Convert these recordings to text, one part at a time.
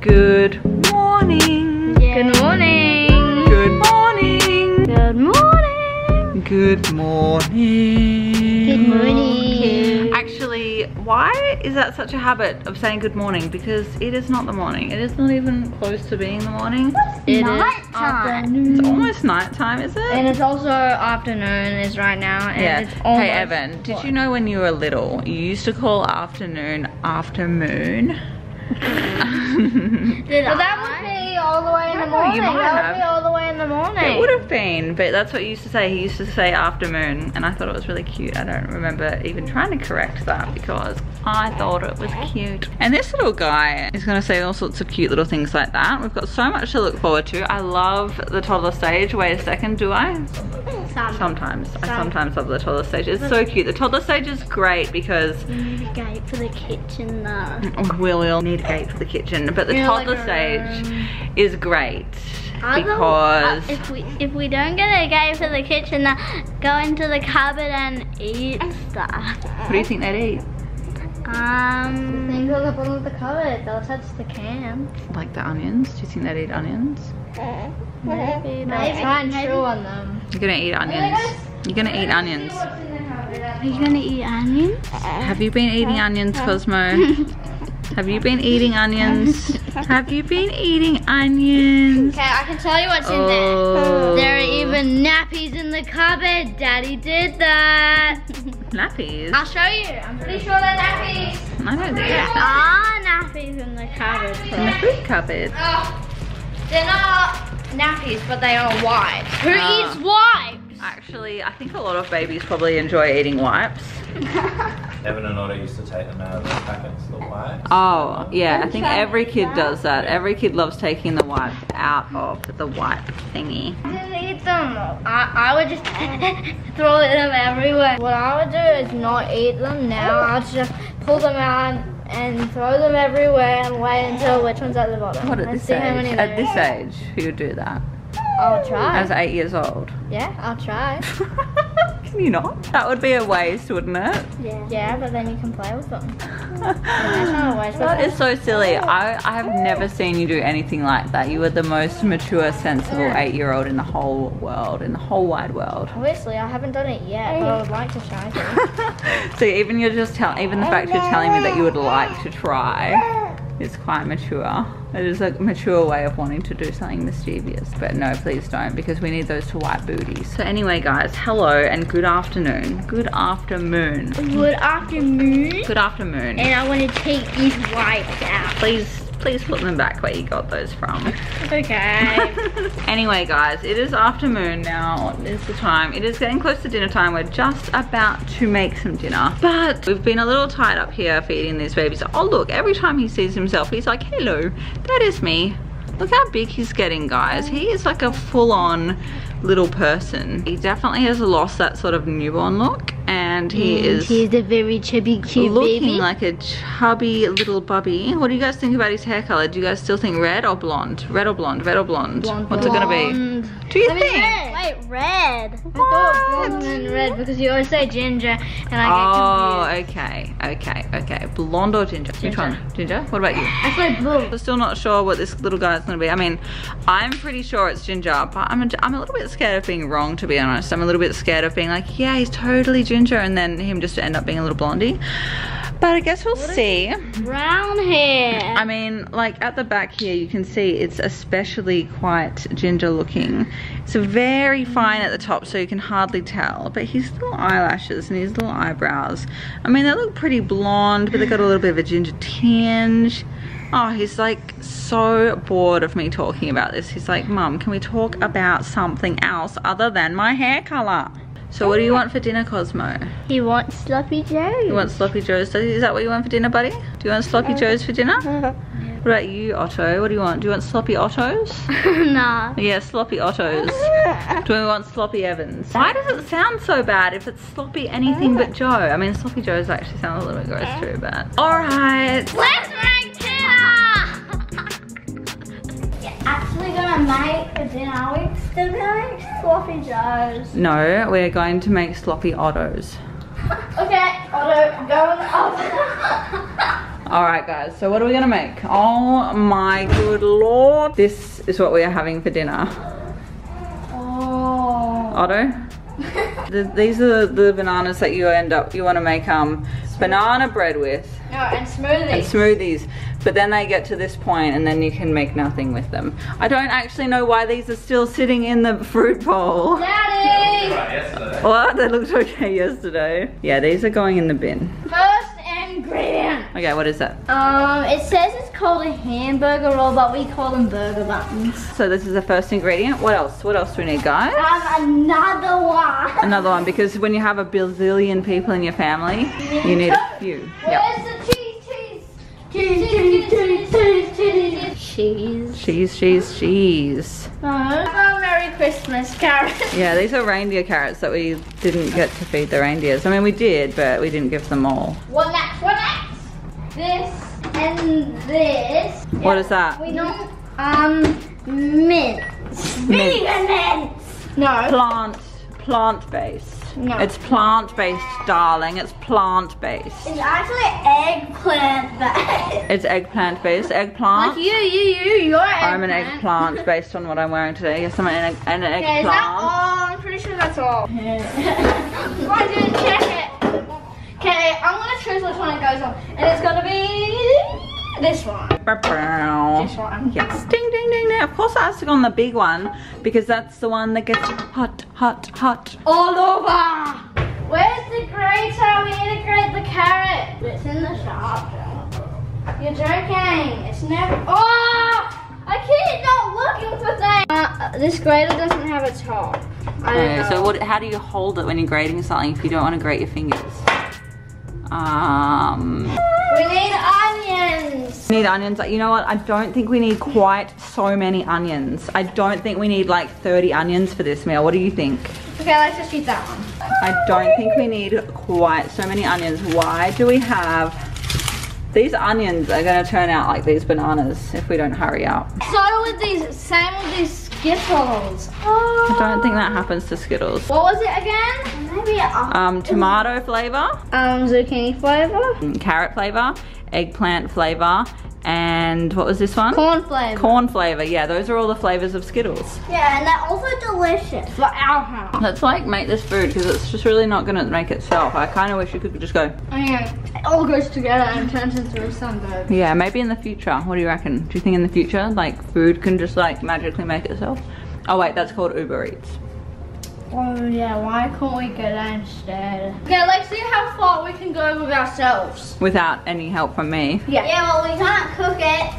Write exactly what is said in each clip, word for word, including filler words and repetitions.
Good morning. Yeah. Good morning. Good morning. Good morning. Good morning. Good morning. Actually, why is that such a habit of saying good morning? Because it is not the morning. It is not even close to being the morning. It's night time. It's almost night time, is it? And it's also afternoon is right now. And yeah. It's almost hey Evan, did you know when you were little, you used to call afternoon after moon? Did well, that I? was me all the way in the morning. That have. was me all the way in the morning. It would have been, but that's what he used to say. He used to say afternoon, and I thought it was really cute. I don't remember even trying to correct that because I thought it was cute. And this little guy is going to say all sorts of cute little things like that. We've got so much to look forward to. I love the toddler stage. Wait a second, do I? Sometimes. Sometimes. I sometimes love the toddler stage. It's so cute. The toddler stage is great because... We need a gate for the kitchen though. We will need a gate for the kitchen. But the yeah, toddler like stage is great I because... Thought, uh, if, we, if we don't get a gate for the kitchen, they'll go into the cupboard and eat stuff. What do you think they'd eat? Um, things at the bottom of the cupboard. They'll touch the cans. Like the onions? Do you think they'd eat onions? Uh, maybe. Maybe. Try and chew on them. You're gonna eat onions. You're gonna eat onions. Are you gonna eat onions? Have you been eating onions, Cosmo? Have you been eating onions? Have you been eating onions? Okay, I can tell you what's in there. Oh. There are even nappies in the cupboard. Daddy did that. Nappies? I'll show you. I'm pretty sure they're nappies. I don't think there are nappies in the cupboard. In the food cupboard. Oh, they're not nappies, but they are wipes. Who uh, eats wipes? Actually, I think a lot of babies probably enjoy eating wipes. Evan and Otter used to take them out of the packets, the wipes. Oh, yeah, I think every kid does that. Every kid loves taking the wipes out of the wipe thingy. I didn't eat them. I, I would just throw them everywhere. What I would do is not eat them now. I'll just pull them out and throw them everywhere and wait until which one's at the bottom. What, at this age? At this age, who would do that? I'll try. As eight years old? Yeah, I'll try. Can you not? That would be a waste, wouldn't it? Yeah, yeah, but then you can play with them. That's not a waste. That is so silly. I, I have never seen you do anything like that. You were the most mature, sensible eight-year-old in the whole world, in the whole wide world. Obviously, I haven't done it yet, but I would like to try it. So even you're just tell even the fact you're telling me that you would like to try. It's quite mature. It is a mature way of wanting to do something mischievous. But no, please don't, because we need those to wipe booties. So anyway, guys, hello and good afternoon. Good afternoon. Good afternoon. Good afternoon. And I want to take these wipes out. Please, please put them back where you got those from. Okay. Anyway, guys, it is afternoon now. It's the time. It is getting close to dinner time. We're just about to make some dinner. But we've been a little tied up here feeding these babies. Oh, look, every time he sees himself, he's like, hello, that is me. Look how big he's getting, guys. He is like a full-on little person. He definitely has lost that sort of newborn look. And he mm, is he's a very chubby cute looking baby. Like a chubby little bubby. What do you guys think about his hair color? Do you guys still think red or blonde? Red or blonde? Red or blonde? blonde What's blonde. it gonna be? Do you I think? Mean, red. Wait, red. What? I thought blonde and red because you always say ginger and I get confused. Oh, okay, okay, okay. Blonde or ginger? Ginger. Which one? Ginger? What about you? I said blue. We're still not sure what this little guy is gonna be. I mean, I'm pretty sure it's ginger, but I'm a, I'm a little bit scared of being wrong, to be honest. I'm a little bit scared of being like, yeah, he's totally ginger. And then him just to end up being a little blondie. But I guess we'll what see. Brown hair. I mean, like at the back here, you can see it's especially quite ginger looking. It's very fine at the top, so you can hardly tell. But his little eyelashes and his little eyebrows, I mean, they look pretty blonde, but they got a little bit of a ginger tinge. Oh, he's like so bored of me talking about this. He's like, Mum, can we talk about something else other than my hair color? So what do you want for dinner, Cosmo? He wants Sloppy Joes. He wants Sloppy Joes. Is that what you want for dinner, buddy? Do you want Sloppy Joes for dinner? Yeah. What about you, Otto? What do you want? Do you want Sloppy Ottos? Nah. Yeah, Sloppy Ottos. Do we want Sloppy Evans? Why does it sound so bad if it's Sloppy anything but Joe? I mean, Sloppy Joes actually sound a little bit gross too, but... Alright! Let's rank dinner! You're actually gonna make for dinner, are we still going? Sloppy Joes. No, we're going to make Sloppy Ottos. Okay, Otto, go on the Otto. Alright guys, so what are we gonna make? Oh my good lord. This is what we are having for dinner. Oh. Otto? the, these are the bananas that you end up, you wanna make um, banana bread with. No, and smoothies. And smoothies. But then they get to this point and then you can make nothing with them. I don't actually know why these are still sitting in the fruit bowl. Daddy! They well, they looked okay yesterday. Yeah, these are going in the bin. First ingredient. Okay, what is that? Um, it says it's called a hamburger roll, but we call them burger buttons. So this is the first ingredient. What else? What else do we need, guys? Um, another one. Another one, because when you have a bazillion people in your family, you need a few. Where's yep. the cheese? Cheese, cheese, cheese, cheese, cheese, cheese, cheese, cheese, cheese. Oh, Merry Christmas carrots. Yeah, these are reindeer carrots that we didn't get to feed the reindeers. I mean, we did, but we didn't give them all. What next? What next? This and this. What yeah, is that? We don't. Um, mince. Vegan mince. No. Plant, plant based. No. It's plant-based, darling. It's plant-based. It's actually eggplant-based. It's eggplant-based. Eggplant. Like you, you, you, you're eggplant. I'm an eggplant based on what I'm wearing today. Yes, I'm an, egg, an eggplant. Yeah, is that all? I'm pretty sure that's all. Yeah. I didn't check it. Okay, I'm gonna choose which one it goes on, and it's gonna be this one. This one. Yes. Ding, ding, ding, ding. Of course, I have to go on the big one because that's the one that gets hot. Hot, hot. All over! Where's the grater? We need to grate the carrot. It's in the shop. You're joking. It's never. Oh! I keep not looking for things. Uh, this grater doesn't have a top. I don't know. So what, how do you hold it when you're grating something if you don't want to grate your fingers? Um. We need onions. We need onions. You know what? I don't think we need quite so many onions. I don't think we need like thirty onions for this meal. What do you think? Okay, let's just eat that one. I don't think we need quite so many onions. Why do we have... These onions are going to turn out like these bananas if we don't hurry up. So with these, same with these Skittles. Oh. I don't think that happens to Skittles. What was it again? Maybe uh, um, tomato flavour. Um, zucchini flavour. Carrot flavour. Eggplant flavour. And what was this one? Corn flavour. Corn flavour, yeah. Those are all the flavours of Skittles. Yeah, and they're also delicious for our house. Let's like make this food because it's just really not going to make itself. I kind of wish you could just go. Okay, it all goes together and turns into a sundae. Yeah, maybe in the future. What do you reckon? Do you think in the future, like food can just like magically make itself? Oh wait, that's called Uber Eats. Oh yeah, why can't we go there instead? Okay, let's see how far we can go with ourselves. Without any help from me. Yeah. Yeah, well we can't cook it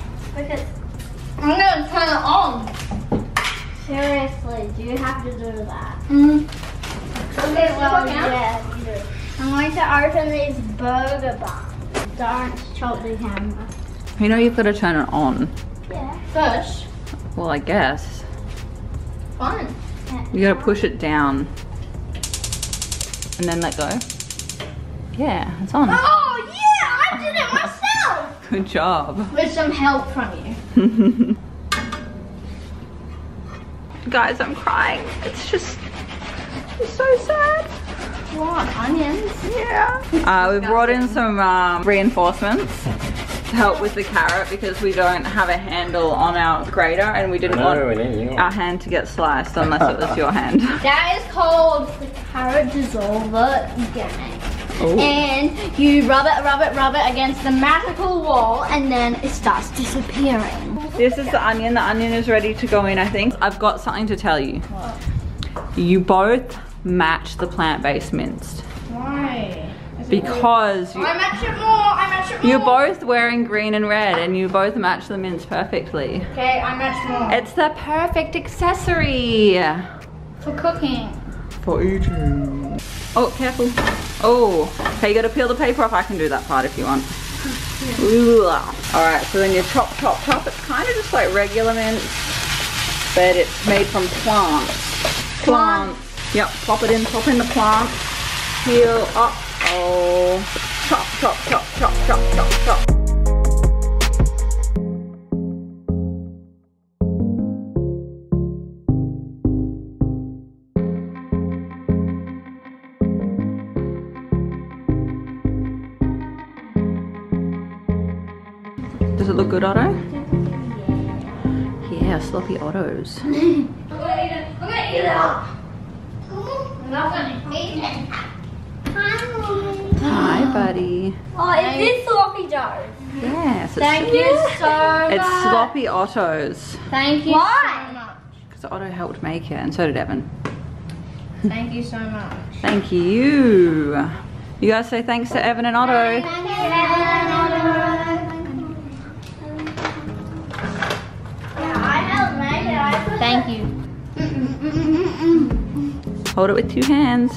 because I'm gonna turn it on. Seriously, do you have to do that? Mm. Okay, well yeah, you do. I'm going to open these burger buns. Don't chop the hammer. You know you've got to turn it on. Yeah. First. Well I guess. Fine. You gotta push it down and then let go. Yeah, it's on. Oh yeah, I did it myself. Good job. With some help from you. Guys, I'm crying. It's just it's so sad. What, onions? Yeah. Uh, we brought in some um, reinforcements to help with the carrot because we don't have a handle on our grater and we didn't no, want we our hand to get sliced unless it was your hand. That is called the carrot dissolver gimmick. Ooh. And you rub it, rub it, rub it against the magical wall and then it starts disappearing. This is the onion. The onion is ready to go in, I think. I've got something to tell you. What? You both match the plant-based minced. Why? Because you, I match it more, I match it more. You're both wearing green and red and you both match the mince perfectly. Okay, I match more. It's the perfect accessory. For cooking. For eating. Oh, careful. Oh, okay, you gotta peel the paper off. I can do that part if you want. Yeah. All right, so then you chop, chop, chop. It's kind of just like regular mince, but it's made from plants. Plants. Plants. Yep, pop it in, pop in the plants. Peel up. Oh, chop, chop, chop, chop, chop, chop, chop. Does it look good, Otto? Yeah, yeah, sloppy Ottos. I'm gonna eat it. I'm gonna eat it up. I'm not gonna eat it. Hi. Hi, buddy. Oh, is this sloppy Joes? Yes. Thank it's, you so much. It's sloppy Ottos. Thank you. Why? So much. Because Otto helped make it, and so did Evan. Thank you so much. Thank you. You guys say thanks to Evan and Otto. Thank you, Evan and Otto. Thank you. Hold it with two hands,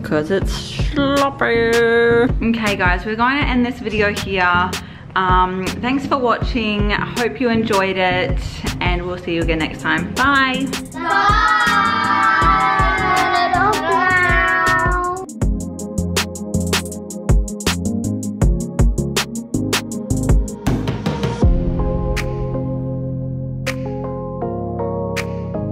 because it's sloppy. Okay guys, we're going to end this video here. Um, thanks for watching. I hope you enjoyed it, and we'll see you again next time. Bye. Bye.